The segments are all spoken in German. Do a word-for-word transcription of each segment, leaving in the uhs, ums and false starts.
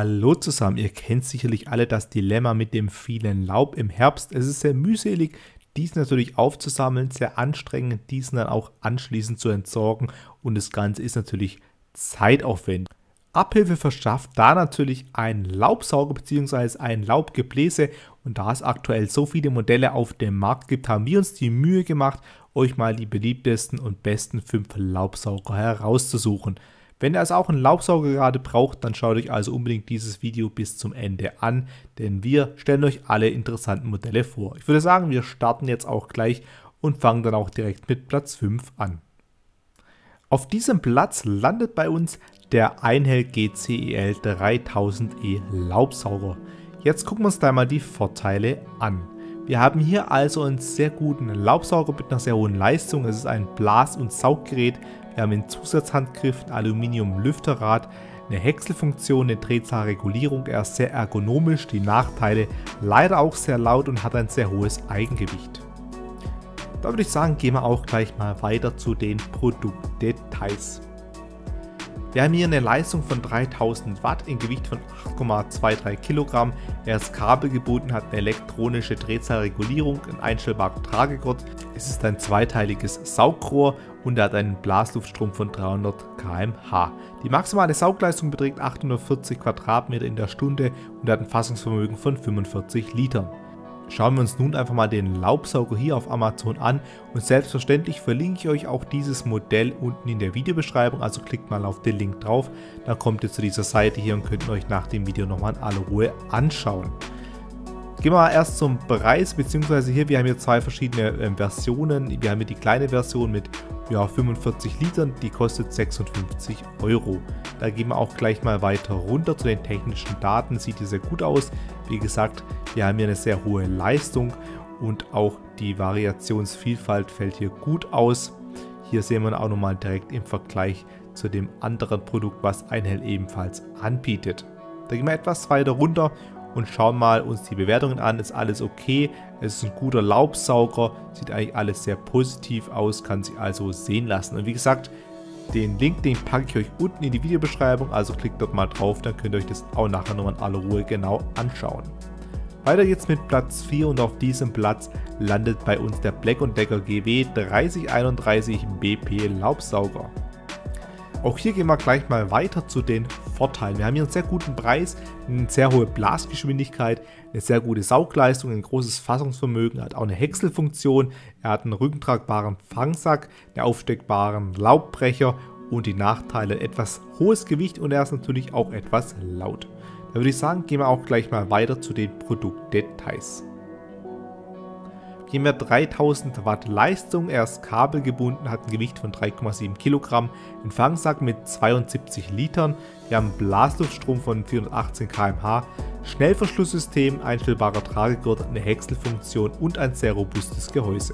Hallo zusammen, ihr kennt sicherlich alle das Dilemma mit dem vielen Laub im Herbst. Es ist sehr mühselig, diesen natürlich aufzusammeln, sehr anstrengend, diesen dann auch anschließend zu entsorgen, und das Ganze ist natürlich zeitaufwendig. Abhilfe verschafft da natürlich ein Laubsauger bzw. ein Laubgebläse, und da es aktuell so viele Modelle auf dem Markt gibt, haben wir uns die Mühe gemacht, euch mal die beliebtesten und besten fünf Laubsauger herauszusuchen. Wenn ihr also auch einen Laubsauger gerade braucht, dann schaut euch also unbedingt dieses Video bis zum Ende an, denn wir stellen euch alle interessanten Modelle vor. Ich würde sagen, wir starten jetzt auch gleich und fangen dann auch direkt mit Platz fünf an. Auf diesem Platz landet bei uns der Einhell G C E L dreitausend E Laubsauger. Jetzt gucken wir uns da mal die Vorteile an. Wir haben hier also einen sehr guten Laubsauger mit einer sehr hohen Leistung. Es ist ein Blas- und Sauggerät. Wir haben einen Zusatzhandgriff, ein Aluminium-Lüfterrad, eine Häckselfunktion, eine Drehzahlregulierung. Er ist sehr ergonomisch, die Nachteile leider auch sehr laut und hat ein sehr hohes Eigengewicht. Da würde ich sagen, gehen wir auch gleich mal weiter zu den Produktdetails. Wir haben hier eine Leistung von dreitausend Watt, ein Gewicht von acht Komma dreiundzwanzig Kilogramm. Er ist kabelgebunden, hat eine elektronische Drehzahlregulierung, einen einstellbaren Tragegurt. Es ist ein zweiteiliges Saugrohr und er hat einen Blasluftstrom von dreihundert Kilometer pro Stunde. Die maximale Saugleistung beträgt achthundertvierzig Quadratmeter in der Stunde und hat ein Fassungsvermögen von fünfundvierzig Litern. Schauen wir uns nun einfach mal den Laubsauger hier auf Amazon an, und selbstverständlich verlinke ich euch auch dieses Modell unten in der Videobeschreibung, also klickt mal auf den Link drauf, dann kommt ihr zu dieser Seite hier und könnt euch nach dem Video nochmal in aller Ruhe anschauen. Gehen wir mal erst zum Preis, beziehungsweise hier, wir haben hier zwei verschiedene äh, Versionen. Wir haben hier die kleine Version mit ja, fünfundvierzig Litern, die kostet sechsundfünfzig Euro. Da gehen wir auch gleich mal weiter runter zu den technischen Daten, sieht hier sehr gut aus. Wie gesagt, wir haben hier eine sehr hohe Leistung und auch die Variationsvielfalt fällt hier gut aus. Hier sehen wir auch nochmal direkt im Vergleich zu dem anderen Produkt, was Einhell ebenfalls anbietet. Da gehen wir etwas weiter runter und schauen mal uns die Bewertungen an. Ist alles okay, es ist ein guter Laubsauger, sieht eigentlich alles sehr positiv aus, kann sich also sehen lassen. Und wie gesagt, den Link, den packe ich euch unten in die Videobeschreibung, also klickt dort mal drauf, dann könnt ihr euch das auch nachher nochmal in aller Ruhe genau anschauen. Weiter jetzt mit Platz vier, und auf diesem Platz landet bei uns der Black and Decker G W dreißig einunddreißig B P Laubsauger. Auch hier gehen wir gleich mal weiter zu den Vorteilen. Wir haben hier einen sehr guten Preis, eine sehr hohe Blasgeschwindigkeit, eine sehr gute Saugleistung, ein großes Fassungsvermögen, hat auch eine Häckselfunktion, er hat einen rückentragbaren Fangsack, einen aufsteckbaren Laubbrecher und die Nachteile etwas hohes Gewicht, und er ist natürlich auch etwas laut. Da würde ich sagen, gehen wir auch gleich mal weiter zu den Produktdetails. Hier haben wir dreitausend Watt Leistung, er ist kabelgebunden, hat ein Gewicht von drei Komma sieben Kilogramm, einen Fangsack mit zweiundsiebzig Litern, wir haben einen Blasluftstrom von vierhundertachtzehn Kilometer pro Stunde, Schnellverschlusssystem, einstellbarer Tragegurt, eine Häckselfunktion und ein sehr robustes Gehäuse.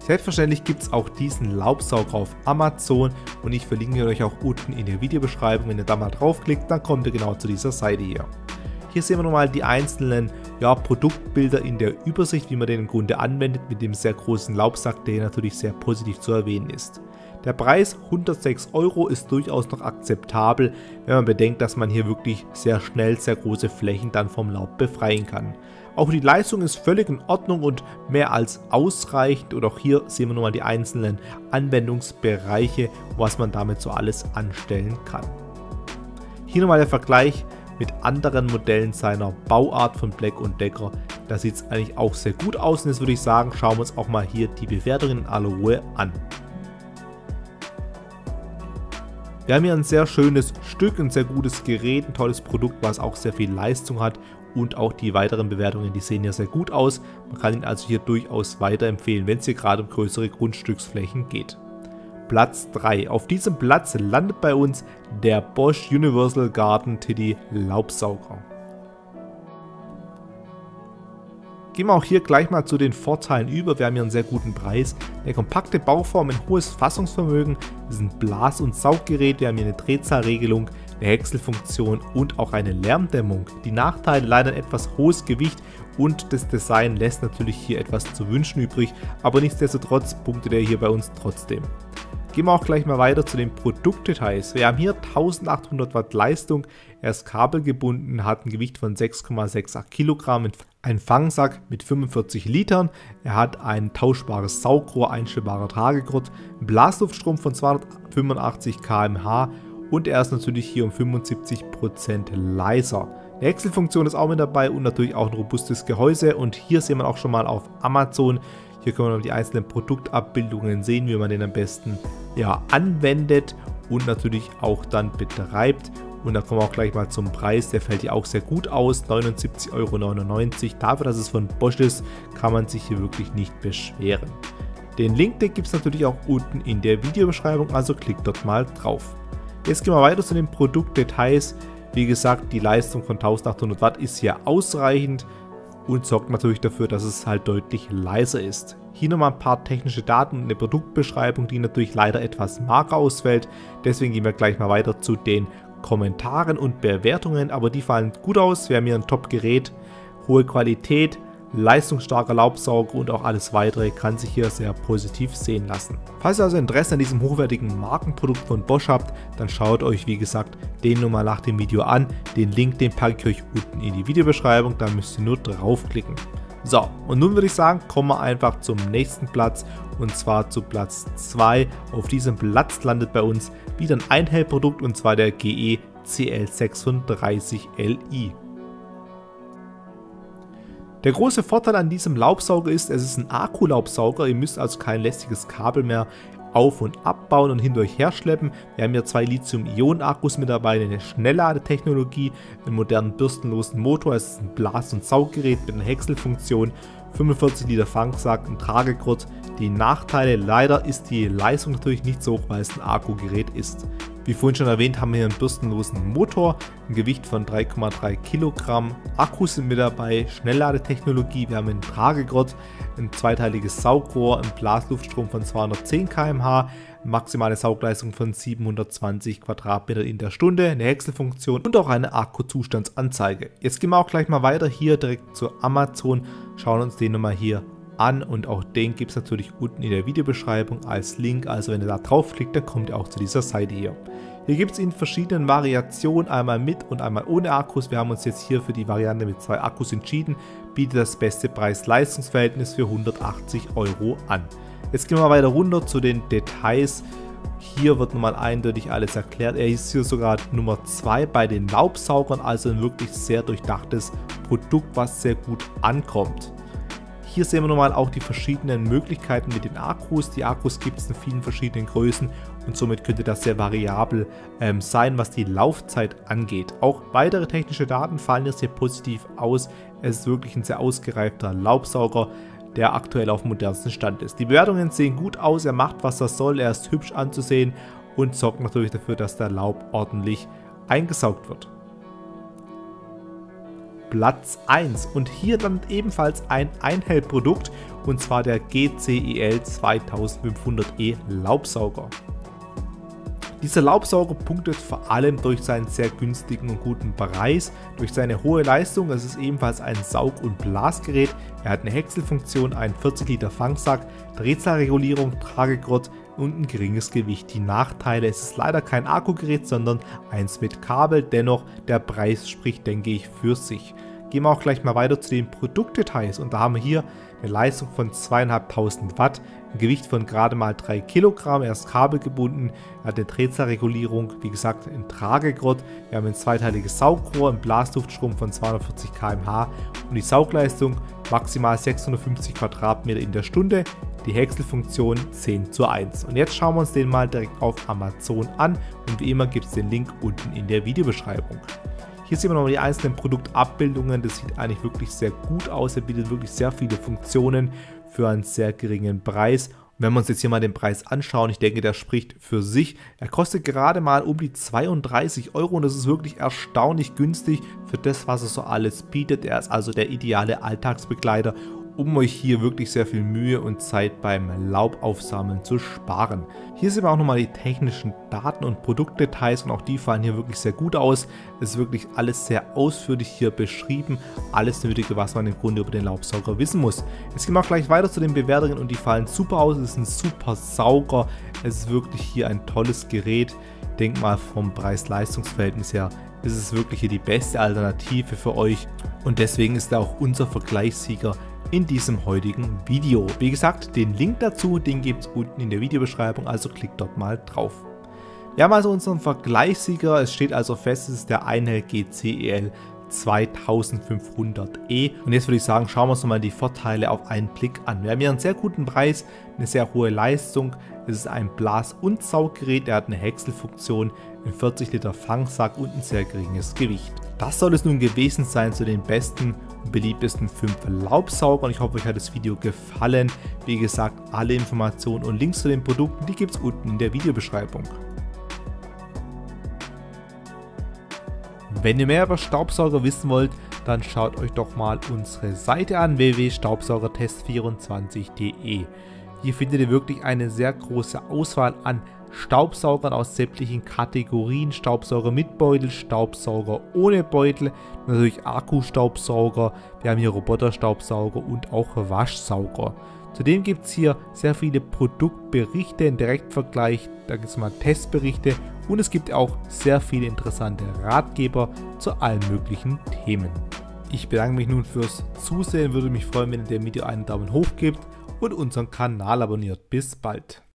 Selbstverständlich gibt es auch diesen Laubsauger auf Amazon, und ich verlinke euch auch unten in der Videobeschreibung. Wenn ihr da mal draufklickt, dann kommt ihr genau zu dieser Seite hier. Hier sehen wir nochmal die einzelnen ja, Produktbilder in der Übersicht, wie man den im Grunde anwendet mit dem sehr großen Laubsack, der natürlich sehr positiv zu erwähnen ist. Der Preis hundertsechs Euro ist durchaus noch akzeptabel, wenn man bedenkt, dass man hier wirklich sehr schnell sehr große Flächen dann vom Laub befreien kann. Auch die Leistung ist völlig in Ordnung und mehr als ausreichend, und auch hier sehen wir nochmal die einzelnen Anwendungsbereiche, was man damit so alles anstellen kann. Hier nochmal der Vergleich mit anderen Modellen seiner Bauart von Black and Decker. Da sieht es eigentlich auch sehr gut aus, und jetzt würde ich sagen, schauen wir uns auch mal hier die Bewertungen in aller Ruhe an. Wir haben hier ein sehr schönes Stück, ein sehr gutes Gerät, ein tolles Produkt, was auch sehr viel Leistung hat, und auch die weiteren Bewertungen, die sehen ja sehr gut aus. Man kann ihn also hier durchaus weiterempfehlen, wenn es hier gerade um größere Grundstücksflächen geht. Platz drei. Auf diesem Platz landet bei uns der Bosch Universal Garden Tidy Laubsauger. Gehen wir auch hier gleich mal zu den Vorteilen über. Wir haben hier einen sehr guten Preis, eine kompakte Bauform, ein hohes Fassungsvermögen, das ist ein Blas- und Sauggerät, wir haben hier eine Drehzahlregelung, eine Häckselfunktion und auch eine Lärmdämmung. Die Nachteile leider ein etwas hohes Gewicht, und das Design lässt natürlich hier etwas zu wünschen übrig, aber nichtsdestotrotz punktet er hier bei uns trotzdem. Gehen wir auch gleich mal weiter zu den Produktdetails. Wir haben hier eintausendachthundert Watt Leistung, er ist kabelgebunden, hat ein Gewicht von sechs Komma acht sechs Kilogramm, ein Fangsack mit fünfundvierzig Litern, er hat ein tauschbares Saugrohr, einstellbarer Tragegurt, einen Blasluftstrom von zweihundertfünfundachtzig Kilometer pro Stunde und er ist natürlich hier um fünfundsiebzig Prozent leiser. Eine Wechselfunktion ist auch mit dabei und natürlich auch ein robustes Gehäuse, und hier sehen wir auch schon mal auf Amazon. Hier können wir die einzelnen Produktabbildungen sehen, wie man den am besten ja, anwendet und natürlich auch dann betreibt. Und da kommen wir auch gleich mal zum Preis, der fällt hier auch sehr gut aus, neunundsiebzig Euro neunundneunzig. Dafür, dass es von Bosch ist, kann man sich hier wirklich nicht beschweren. Den Link gibt es natürlich auch unten in der Videobeschreibung, also klickt dort mal drauf. Jetzt gehen wir weiter zu den Produktdetails. Wie gesagt, die Leistung von eintausendachthundert Watt ist hier ausreichend und sorgt natürlich dafür, dass es halt deutlich leiser ist. Hier nochmal ein paar technische Daten und eine Produktbeschreibung, die natürlich leider etwas mager ausfällt. Deswegen gehen wir gleich mal weiter zu den Kommentaren und Bewertungen, aber die fallen gut aus. Wir haben hier ein Top-Gerät, hohe Qualität, leistungsstarker Laubsauger und auch alles weitere kann sich hier sehr positiv sehen lassen. Falls ihr also Interesse an diesem hochwertigen Markenprodukt von Bosch habt, dann schaut euch wie gesagt den nochmal nach dem Video an. Den Link, den packe ich euch unten in die Videobeschreibung, da müsst ihr nur draufklicken. So, und nun würde ich sagen, kommen wir einfach zum nächsten Platz, und zwar zu Platz zwei. Auf diesem Platz landet bei uns wieder ein Einhell-Produkt, und zwar der G E C L sechsunddreißig L I. Der große Vorteil an diesem Laubsauger ist, es ist ein Akkulaubsauger, ihr müsst also kein lästiges Kabel mehr auf- und abbauen und hinter euch herschleppen. Wir haben hier zwei Lithium-Ionen-Akkus mit dabei, eine Schnellladetechnologie, einen modernen bürstenlosen Motor, es ist ein Blas- und Sauggerät mit einer Häckselfunktion, fünfundvierzig Liter Fangsack, ein Tragegurt. Die Nachteile: leider ist die Leistung natürlich nicht so hoch, weil es ein Akkugerät ist. Wie vorhin schon erwähnt, haben wir hier einen bürstenlosen Motor, ein Gewicht von drei Komma drei Kilogramm, Akkus sind mit dabei, Schnellladetechnologie, wir haben einen Tragegurt, ein zweiteiliges Saugrohr, einen Blasluftstrom von zweihundertzehn Kilometer pro Stunde, maximale Saugleistung von siebenhundertzwanzig Quadratmeter in der Stunde, eine Häckselfunktion und auch eine Akkuzustandsanzeige. Jetzt gehen wir auch gleich mal weiter hier direkt zu Amazon, schauen uns den nochmal hier an. An und auch den gibt es natürlich unten in der Videobeschreibung als Link, also wenn ihr da draufklickt, dann kommt ihr auch zu dieser Seite hier. Hier gibt es in verschiedenen Variationen, einmal mit und einmal ohne Akkus. Wir haben uns jetzt hier für die Variante mit zwei Akkus entschieden, bietet das beste Preis-Leistungs-Verhältnis für hundertachtzig Euro an. Jetzt gehen wir weiter runter zu den Details. Hier wird nochmal eindeutig alles erklärt, er ist hier sogar Nummer zwei bei den Laubsaugern, also ein wirklich sehr durchdachtes Produkt, was sehr gut ankommt. Hier sehen wir nochmal auch die verschiedenen Möglichkeiten mit den Akkus. Die Akkus gibt es in vielen verschiedenen Größen und somit könnte das sehr variabel ähm, sein, was die Laufzeit angeht. Auch weitere technische Daten fallen jetzt hier positiv aus. Es ist wirklich ein sehr ausgereifter Laubsauger, der aktuell auf dem modernsten Stand ist. Die Bewertungen sehen gut aus, er macht was er soll, er ist hübsch anzusehen und sorgt natürlich dafür, dass der Laub ordentlich eingesaugt wird. Platz eins, und hier dann ebenfalls ein Einhell-Produkt, und zwar der G C E L zweitausendfünfhundert E Laubsauger. Dieser Laubsauger punktet vor allem durch seinen sehr günstigen und guten Preis, durch seine hohe Leistung. Es ist ebenfalls ein Saug- und Blasgerät, er hat eine Häckselfunktion, einen vierzig Liter Fangsack, Drehzahlregulierung, Tragegurt und ein geringes Gewicht. Die Nachteile: es ist leider kein Akkugerät, sondern eins mit Kabel, dennoch der Preis spricht, denke ich, für sich. Gehen wir auch gleich mal weiter zu den Produktdetails, und da haben wir hier eine Leistung von zweitausendfünfhundert Watt, ein Gewicht von gerade mal drei Kilogramm, er ist kabelgebunden, er hat eine Drehzahlregulierung, wie gesagt ein Tragegurt, wir haben ein zweiteiliges Saugrohr, einen Blasluftstrom von zweihundertvierzig Kilometer pro Stunde und die Saugleistung maximal sechshundertfünfzig Quadratmeter in der Stunde, die Häckselfunktion zehn zu eins. Und jetzt schauen wir uns den mal direkt auf Amazon an, und wie immer gibt es den Link unten in der Videobeschreibung. Hier sehen wir nochmal die einzelnen Produktabbildungen, das sieht eigentlich wirklich sehr gut aus, er bietet wirklich sehr viele Funktionen für einen sehr geringen Preis. Und wenn wir uns jetzt hier mal den Preis anschauen, ich denke, der spricht für sich. Er kostet gerade mal um die zweiunddreißig Euro, und das ist wirklich erstaunlich günstig für das, was er so alles bietet. Er ist also der ideale Alltagsbegleiter um euch hier wirklich sehr viel Mühe und Zeit beim Laubaufsammeln zu sparen. Hier sehen wir auch nochmal die technischen Daten und Produktdetails und auch die fallen hier wirklich sehr gut aus. Es ist wirklich alles sehr ausführlich hier beschrieben, alles Nötige, was man im Grunde über den Laubsauger wissen muss. Jetzt gehen wir auch gleich weiter zu den Bewertungen und die fallen super aus. Es ist ein super Sauger, es ist wirklich hier ein tolles Gerät. Ich denke mal vom Preis-Leistungs-Verhältnis her ist es wirklich hier die beste Alternative für euch und deswegen ist er auch unser Vergleichssieger in diesem heutigen Video. Wie gesagt, den Link dazu, den gibt es unten in der Videobeschreibung, also klickt dort mal drauf. Wir haben also unseren Vergleichssieger, es steht also fest, es ist der Einhell G C E L zweitausendfünfhundert E und jetzt würde ich sagen, schauen wir uns nochmal die Vorteile auf einen Blick an. Wir haben hier einen sehr guten Preis, eine sehr hohe Leistung, es ist ein Blas- und Sauggerät, er hat eine Häckselfunktion, einen vierzig Liter Fangsack und ein sehr geringes Gewicht. Das soll es nun gewesen sein zu den besten und beliebtesten fünf Laubsaugern. Ich hoffe, euch hat das Video gefallen. Wie gesagt, alle Informationen und Links zu den Produkten, die gibt es unten in der Videobeschreibung. Wenn ihr mehr über Staubsauger wissen wollt, dann schaut euch doch mal unsere Seite an, w w w punkt staubsaugertest vierundzwanzig punkt de. Hier findet ihr wirklich eine sehr große Auswahl an Staubsaugern aus sämtlichen Kategorien, Staubsauger mit Beutel, Staubsauger ohne Beutel, natürlich Akkustaubsauger, wir haben hier Roboterstaubsauger und auch Waschsauger. Zudem gibt es hier sehr viele Produktberichte im Direktvergleich, da gibt es mal Testberichte und es gibt auch sehr viele interessante Ratgeber zu allen möglichen Themen. Ich bedanke mich nun fürs Zusehen, würde mich freuen, wenn ihr dem Video einen Daumen hoch gebt und unseren Kanal abonniert. Bis bald!